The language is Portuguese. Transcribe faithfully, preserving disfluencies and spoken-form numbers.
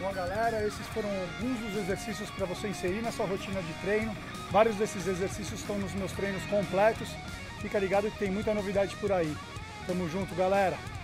Bom, galera, esses foram alguns dos exercícios para você inserir na sua rotina de treino. Vários desses exercícios estão nos meus treinos completos. Fica ligado que tem muita novidade por aí. Tamo junto, galera!